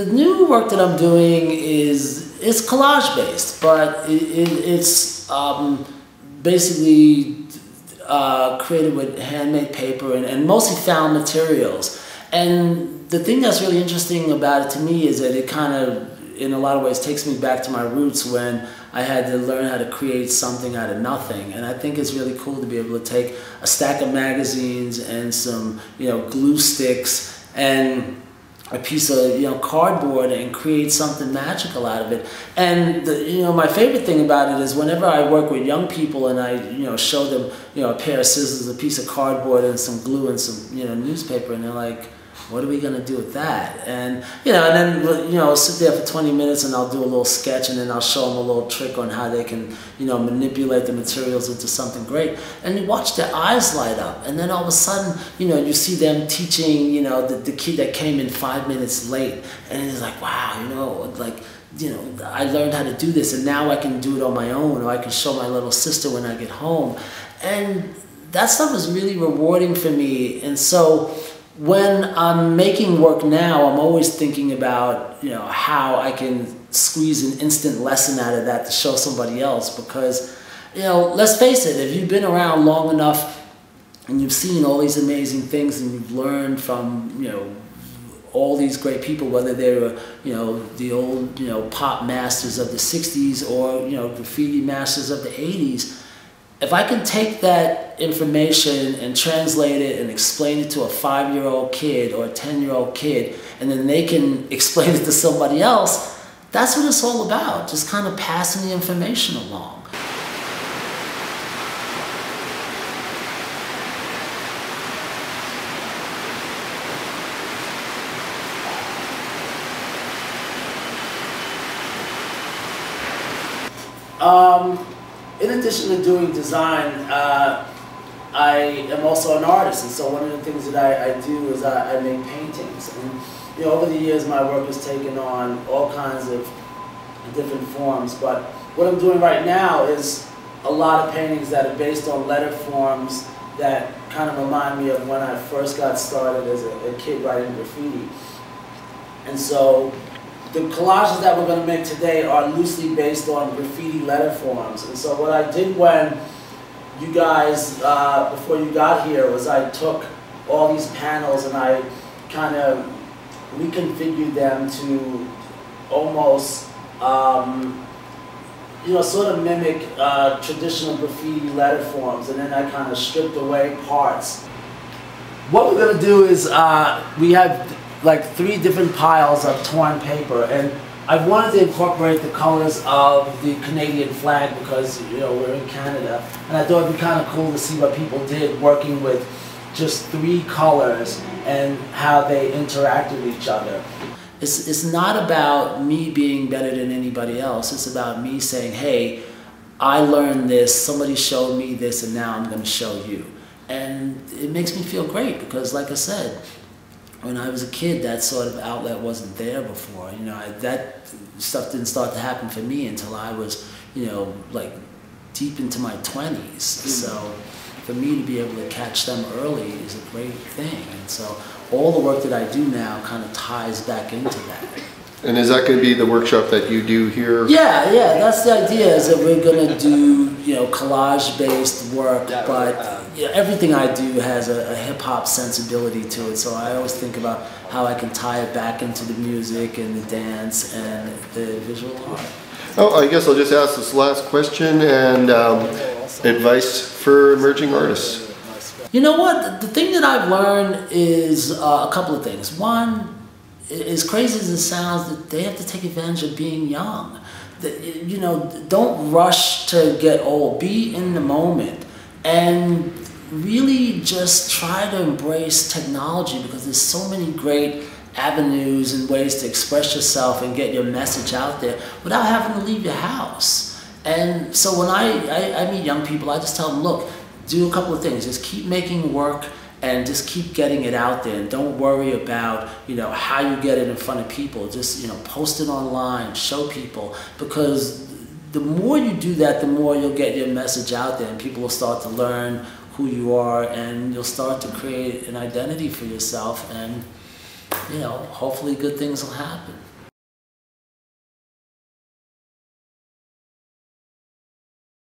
The new work that I'm doing is collage based, but it's basically created with handmade paper and mostly found materials. And the thing that's really interesting about it to me is that it kind of, in a lot of ways, takes me back to my roots when I had to learn how to create something out of nothing. And I think it's really cool to be able to take a stack of magazines and some, glue sticks and a piece of cardboard and create something magical out of it. And my favorite thing about it is whenever I work with young people and I show them a pair of scissors, a piece of cardboard, and some glue and some newspaper, and they're like, "What are we gonna do with that?" And then I'll sit there for 20 minutes and I'll do a little sketch, and then I'll show them a little trick on how they can manipulate the materials into something great. And you watch their eyes light up, and then all of a sudden you see them teaching the kid that came in 5 minutes late, and it's like, wow, I learned how to do this, and now I can do it on my own, or I can show my little sister when I get home. And that stuff is really rewarding for me. And so when I'm making work now, I'm always thinking about how I can squeeze an instant lesson out of that to show somebody else, because let's face it, if you've been around long enough and you've seen all these amazing things and you've learned from all these great people, whether they were the old pop masters of the 60s or graffiti masters of the 80s, if I can take that information and translate it and explain it to a 5-year-old kid or a 10-year-old kid, and then they can explain it to somebody else, that's what it's all about, just kind of passing the information along. In addition to doing design, I am also an artist, and so one of the things that I do is I make paintings. And over the years, my work has taken on all kinds of different forms. But what I'm doing right now is a lot of paintings that are based on letter forms that kind of remind me of when I first got started as a kid writing graffiti. And so the collages that we're going to make today are loosely based on graffiti letter forms. And so what I did when you guys, before you got here, was I took all these panels and I kind of reconfigured them to almost, sort of mimic traditional graffiti letter forms. And then I kind of stripped away parts. What we're going to do is we have like 3 different piles of torn paper, and I wanted to incorporate the colors of the Canadian flag because we're in Canada, and I thought it'd be kind of cool to see what people did working with just 3 colors and how they interact with each other. It's not about me being better than anybody else, it's about me saying, hey, I learned this, somebody showed me this, and now I'm going to show you. And it makes me feel great because, like I said, when I was a kid, that sort of outlet wasn't there before. That stuff didn't start to happen for me until I was, like deep into my 20s. So for me to be able to catch them early is a great thing. And so all the work that I do now kind of ties back into that. And is that going to be the workshop that you do here? Yeah, that's the idea, is that we're going to do, collage-based work, but everything I do has a hip-hop sensibility to it, so I always think about how I can tie it back into the music and the dance and the visual art. Oh, I guess I'll just ask this last question, and advice for emerging artists. You know what? The thing that I've learned is a couple of things. One, as crazy as it sounds, that they have to take advantage of being young. Don't rush to get old. Be in the moment. And really just try to embrace technology, because there's so many great avenues and ways to express yourself and get your message out there without having to leave your house. And so when I meet young people, I just tell them, look, do a couple of things. Just keep making work and just keep getting it out there, and don't worry about how you get it in front of people. Just post it online, show people, because the more you do that, the more you'll get your message out there, and people will start to learn who you are, and you'll start to create an identity for yourself, and hopefully good things will happen.